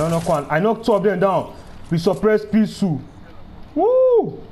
I knock two of them down. We suppress Pisu. Woo!